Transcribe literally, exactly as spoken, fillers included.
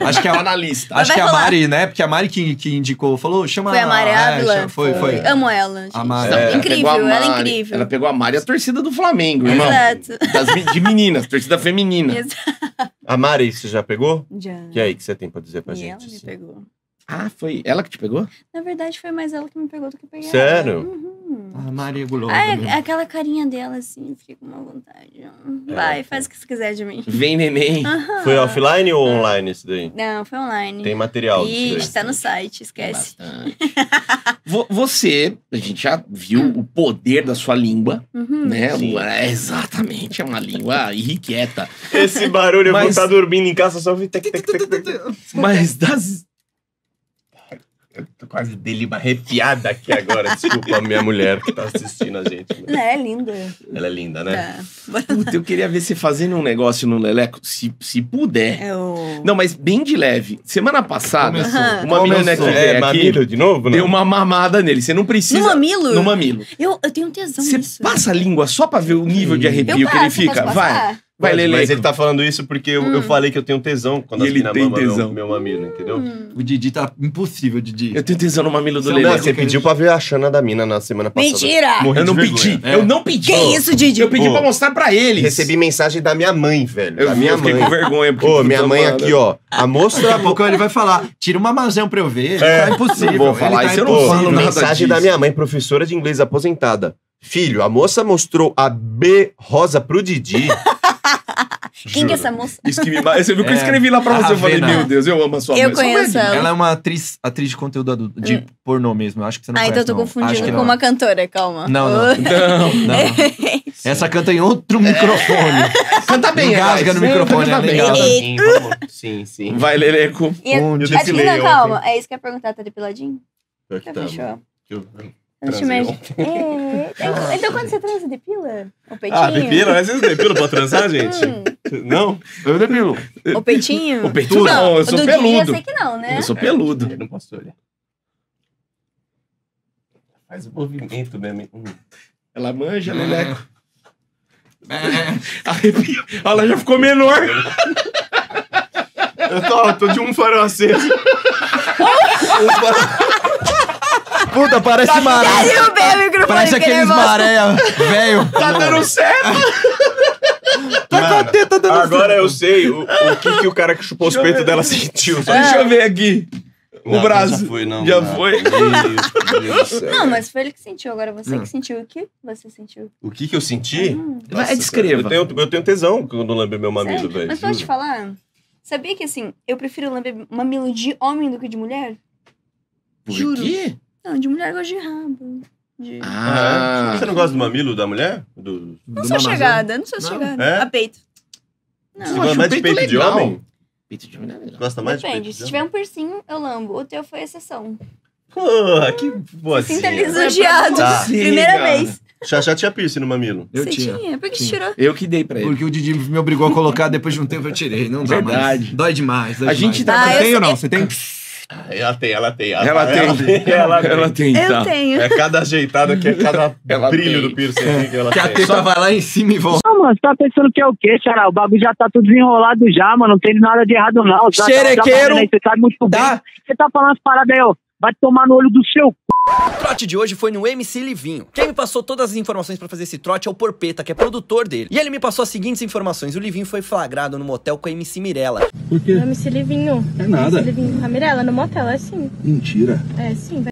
Acho que a analista. Acho que a Mari, né? Porque a Mari que, que indicou, falou, chama foi a Mari Ávila. É, foi, foi. foi. Amo ela, gente. A Mari. É, ela incrível, a Mari, ela é incrível. Ela pegou a Mari, a torcida do Flamengo, irmão. Exato. Das, de meninas, torcida feminina. Exato. A Mari, você já pegou? Já. E aí, o que você tem pra dizer pra e gente? Ela me assim? pegou. Ah, foi ela que te pegou? Na verdade, foi mais ela que me pegou do que peguei. Sério? Uhum. A Mari Gulosa. Ah, aquela carinha dela, assim, fiquei com uma vontade. É, Vai, tá. faz o que você quiser de mim. Vem, neném. Uhum. Foi offline ou online isso daí? Não, foi online. Tem material disso daí. Tá no site, esquece. Você, a gente já viu uhum. o poder da sua língua, uhum. né? Sim. Exatamente, é uma língua irrequieta. Esse barulho, Mas... eu vou estar dormindo em casa, só vi... Mas das... Tô quase dele uma arrepiada aqui agora. Desculpa a minha mulher que tá assistindo a gente. Mas... É, é linda. Ela é linda, né? É. Puta, eu queria ver você fazendo um negócio no Leleco, se, se puder. Eu... Não, mas bem de leve. Semana passada, Começou. uma Começou. menina que é, veio mamilo aqui, de novo, né? Deu uma mamada nele. Você não precisa... No mamilo? No mamilo. Eu, eu tenho tesão Você nisso. passa a língua só pra ver o nível de arrepio eu que passo, ele fica? Vai. Vai, Lele. Mas ele tá falando isso porque eu, hum. eu falei que eu tenho tesão quando as meninas mamam meu, meu mamilo, entendeu? Hum. O Didi tá impossível, Didi. Eu tenho tesão no mamilo do Lele. Você pediu pra ver a Xana da mina na semana passada. Mentira! Eu não pedi. É. Eu não pedi. Que isso, Didi? Eu pedi oh. pra mostrar pra eles. Recebi mensagem da minha mãe, velho. Eu da minha mãe. com vergonha. Ô, oh, minha mãe aqui, ó. A moça... Daqui a pouco ele vai falar, tira uma mazão pra eu ver. É, é impossível. Não vou falar isso, eu não falo nada disso. Mensagem da minha mãe, professora de inglês aposentada. Filho, a moça mostrou a B rosa pro Didi... Quem Juro. que é essa moça? Isso que me... Você viu que é, eu escrevi lá pra você, eu falei, meu Deus, eu amo a sua eu mãe. Eu conheço ela. Ela é uma atriz, atriz de conteúdo adulto, de hum. pornô mesmo, acho que você não ah, conhece. Ah, então eu tô não. confundindo com não. uma cantora, calma. Não, não, não, não. Essa canta em outro microfone. Canta bem, Engasga no microfone, ela bem. Sim, sim. Vai, Leleco. Não, calma, é isso que eu ia perguntar, tá depiladinho? Tá, fechou. É, então quando você transa, depila? O peitinho? Ah, depila? Mas vocês depilam pra transar, gente? Não? Eu depilo. O peitinho? O peitinho não, não eu sou peludo. Eu sei que não, né? Eu sou peludo. Eu não posso olhar. Faz o movimento mesmo. Ela manja, Leleco. Arrepia. Ela já ficou menor. Eu tô, tô de um farol aceso. Um farol... Puta, parece tá maré. Parece aqueles maré, velho. Tá dando certo. Tá teta dando agora certo. Agora eu sei o, o que, que o cara que chupou os peitos dela sentiu. É. Deixa eu ver aqui. Não, o braço. Já foi, não. Já não. foi. Não, mas foi ele que sentiu. Agora você hum. que sentiu. O que você sentiu? O que, que eu senti? Hum. Nossa, descreva. Eu tenho, eu tenho tesão quando lambe meu mamilo, velho. Mas posso te falar? Sabia que assim, eu prefiro lamber mamilo de homem do que de mulher? Por Juro. quê? Não, de mulher eu gosto de rabo. De... Ah, você não gosta do mamilo da mulher? Do, não do sou mamazão. chegada, não sou não. chegada. É? A peito. Não. Você gosta mais de peito, peito de homem? Peito de mulher. Gosta mais Depende, de peito se de tiver um piercing, eu lambo. O teu foi exceção. Porra, que boa. Sinta lisonjeado. Tá. Primeira Sim, vez. Xaxá tinha piercing no mamilo. Eu Você tinha. tinha. Por que você tirou? Eu que dei pra ele. Porque o Didi me obrigou a colocar, depois de um tempo eu tirei. Não dá Verdade. mais. Dói demais. Dói a gente demais. Tá... Ah, tem ou não? Você tem... Ela tem, ela tem. Ela, ela, tem, ela, tem, ela tem. Ela tem. Eu tá. tenho. É cada ajeitada que é cada ela brilho tem. do piercing que ela que tem. Que a teta só... vai lá em cima e volta. Não, mano, você tá pensando que é o quê, xará? O bagulho já tá tudo enrolado já, mano. Não tem nada de errado, não. Tá, Xerequeiro. Tá, tá, você sabe muito tá. bem. Você tá falando as paradas aí, ó. Vai tomar no olho do seu c... O trote de hoje foi no M C Livinho. Quem me passou todas as informações pra fazer esse trote é o Porpeta, que é produtor dele. E ele me passou as seguintes informações. O Livinho foi flagrado no motel com a M C Mirella. Por quê? O M C Livinho. É nada. M C Livinho. A Mirella no motel, é sim. Mentira. É sim.